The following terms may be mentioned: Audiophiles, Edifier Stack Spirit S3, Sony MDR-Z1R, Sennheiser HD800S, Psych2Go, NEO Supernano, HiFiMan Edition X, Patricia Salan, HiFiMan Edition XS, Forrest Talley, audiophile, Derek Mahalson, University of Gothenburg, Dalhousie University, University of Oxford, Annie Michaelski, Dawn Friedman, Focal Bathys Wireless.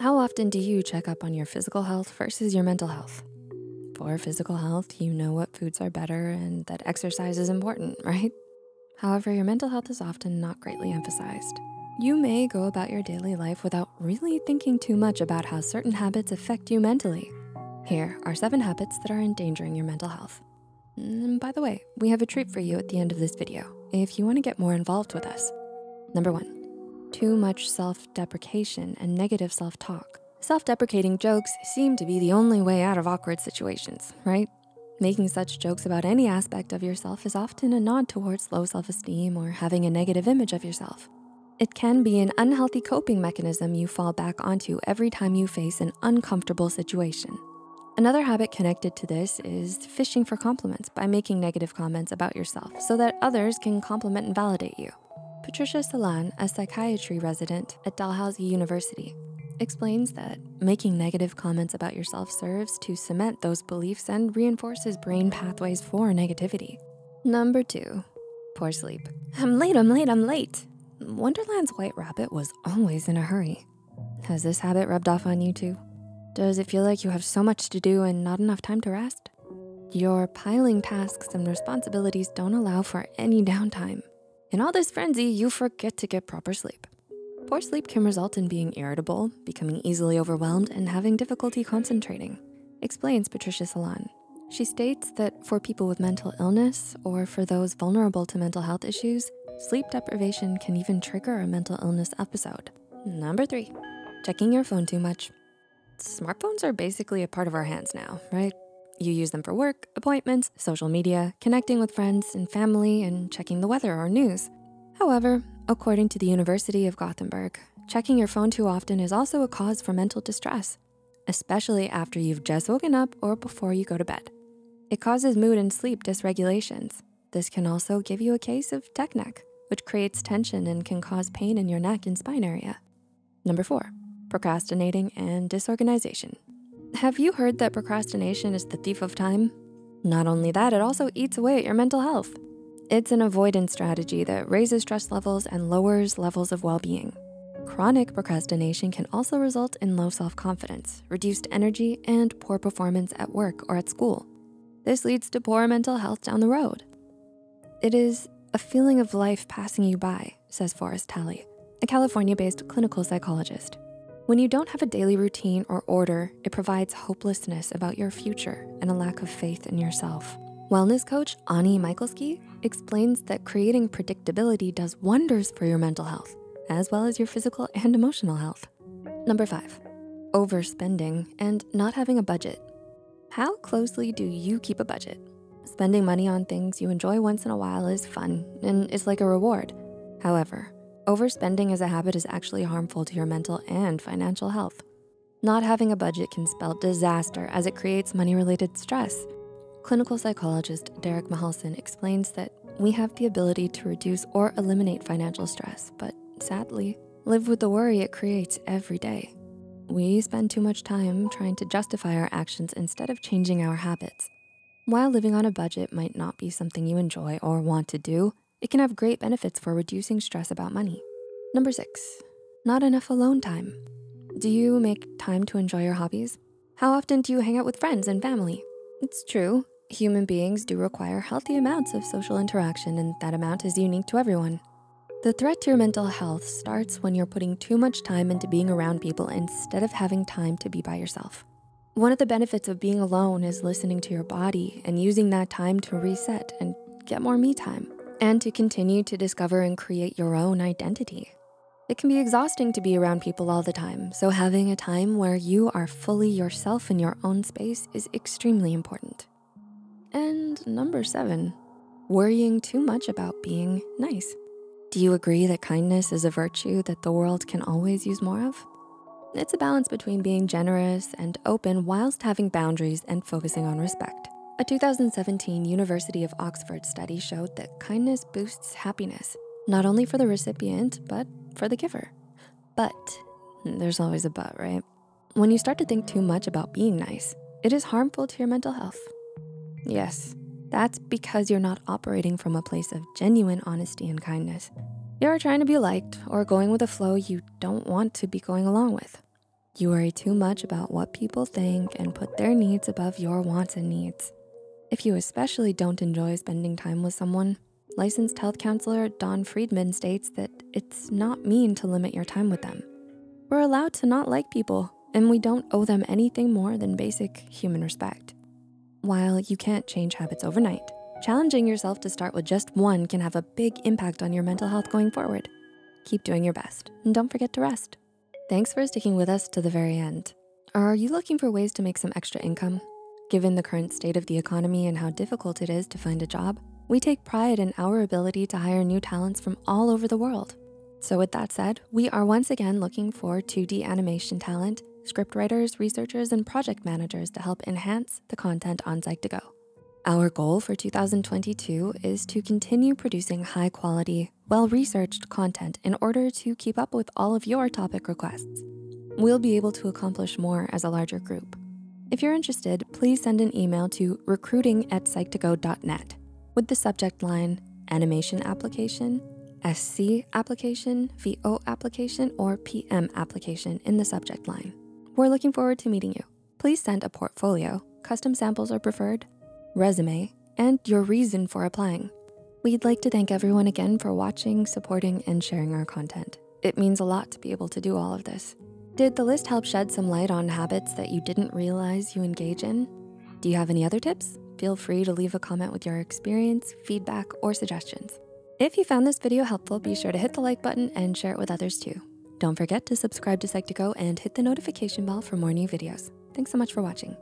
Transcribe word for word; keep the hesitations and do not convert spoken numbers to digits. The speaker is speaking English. How often do you check up on your physical health versus your mental health? For physical health, you know what foods are better and that exercise is important, right? However, your mental health is often not greatly emphasized. You may go about your daily life without really thinking too much about how certain habits affect you mentally. Here are seven habits that are endangering your mental health. And by the way, we have a treat for you at the end of this video if you wanna get more involved with us. Number one, too much self-deprecation and negative self-talk. Self-deprecating jokes seem to be the only way out of awkward situations, right? Making such jokes about any aspect of yourself is often a nod towards low self-esteem or having a negative image of yourself. It can be an unhealthy coping mechanism you fall back onto every time you face an uncomfortable situation. Another habit connected to this is fishing for compliments by making negative comments about yourself so that others can compliment and validate you. Patricia Salan, a psychiatry resident at Dalhousie University, explains that making negative comments about yourself serves to cement those beliefs and reinforces brain pathways for negativity. Number two, poor sleep. I'm late, I'm late, I'm late. Wonderland's white rabbit was always in a hurry. Has this habit rubbed off on you too? Does it feel like you have so much to do and not enough time to rest? Your piling tasks and responsibilities don't allow for any downtime. In all this frenzy, you forget to get proper sleep. Poor sleep can result in being irritable, becoming easily overwhelmed, and having difficulty concentrating, explains Patricia Salan. She states that for people with mental illness or for those vulnerable to mental health issues, sleep deprivation can even trigger a mental illness episode. Number three, checking your phone too much. Smartphones are basically a part of our hands now, right? You use them for work, appointments, social media, connecting with friends and family, and checking the weather or news. However, according to the University of Gothenburg, checking your phone too often is also a cause for mental distress, especially after you've just woken up or before you go to bed. It causes mood and sleep dysregulations. This can also give you a case of tech neck, which creates tension and can cause pain in your neck and spine area. Number four, procrastinating and disorganization. Have you heard that procrastination is the thief of time? Not only that, it also eats away at your mental health. It's an avoidance strategy that raises stress levels and lowers levels of well-being. Chronic procrastination can also result in low self-confidence, reduced energy, and poor performance at work or at school. This leads to poor mental health down the road. It is a feeling of life passing you by, says Forrest Talley, a California-based clinical psychologist. When you don't have a daily routine or order, it provides hopelessness about your future and a lack of faith in yourself. Wellness coach Annie Michaelski explains that creating predictability does wonders for your mental health, as well as your physical and emotional health. Number five, overspending and not having a budget. How closely do you keep a budget? Spending money on things you enjoy once in a while is fun and it's like a reward. However, overspending as a habit is actually harmful to your mental and financial health. Not having a budget can spell disaster as it creates money-related stress. Clinical psychologist Derek Mahalson explains that we have the ability to reduce or eliminate financial stress, but sadly, live with the worry it creates every day. We spend too much time trying to justify our actions instead of changing our habits. While living on a budget might not be something you enjoy or want to do, it can have great benefits for reducing stress about money. Number six, not enough alone time. Do you make time to enjoy your hobbies? How often do you hang out with friends and family? It's true, human beings do require healthy amounts of social interaction, and that amount is unique to everyone. The threat to your mental health starts when you're putting too much time into being around people instead of having time to be by yourself. One of the benefits of being alone is listening to your body and using that time to reset and get more me time and to continue to discover and create your own identity. It can be exhausting to be around people all the time, so having a time where you are fully yourself in your own space is extremely important. And number seven, worrying too much about being nice. Do you agree that kindness is a virtue that the world can always use more of? It's a balance between being generous and open whilst having boundaries and focusing on respect. A two thousand seventeen University of Oxford study showed that kindness boosts happiness, not only for the recipient, but for the giver. But, there's always a but, right? When you start to think too much about being nice, it is harmful to your mental health. Yes, that's because you're not operating from a place of genuine honesty and kindness. You're trying to be liked or going with a flow you don't want to be going along with. You worry too much about what people think and put their needs above your wants and needs. If you especially don't enjoy spending time with someone, licensed health counselor Dawn Friedman states that it's not mean to limit your time with them. We're allowed to not like people, and we don't owe them anything more than basic human respect. While you can't change habits overnight, challenging yourself to start with just one can have a big impact on your mental health going forward. Keep doing your best, and don't forget to rest. Thanks for sticking with us to the very end. Are you looking for ways to make some extra income? Given the current state of the economy and how difficult it is to find a job, we take pride in our ability to hire new talents from all over the world. So with that said, we are once again looking for two D animation talent, scriptwriters, researchers, and project managers to help enhance the content on Psych to Go. Our goal for two thousand twenty-two is to continue producing high quality, well-researched content in order to keep up with all of your topic requests. We'll be able to accomplish more as a larger group. If you're interested, please send an email to recruiting at psych to go dot net with the subject line, animation application, S C application, V O application, or P M application in the subject line. We're looking forward to meeting you. Please send a portfolio, custom samples are preferred, resume, and your reason for applying. We'd like to thank everyone again for watching, supporting, and sharing our content. It means a lot to be able to do all of this. Did the list help shed some light on habits that you didn't realize you engage in? Do you have any other tips? Feel free to leave a comment with your experience, feedback, or suggestions. If you found this video helpful, be sure to hit the like button and share it with others too. Don't forget to subscribe to Psych to Go and hit the notification bell for more new videos. Thanks so much for watching.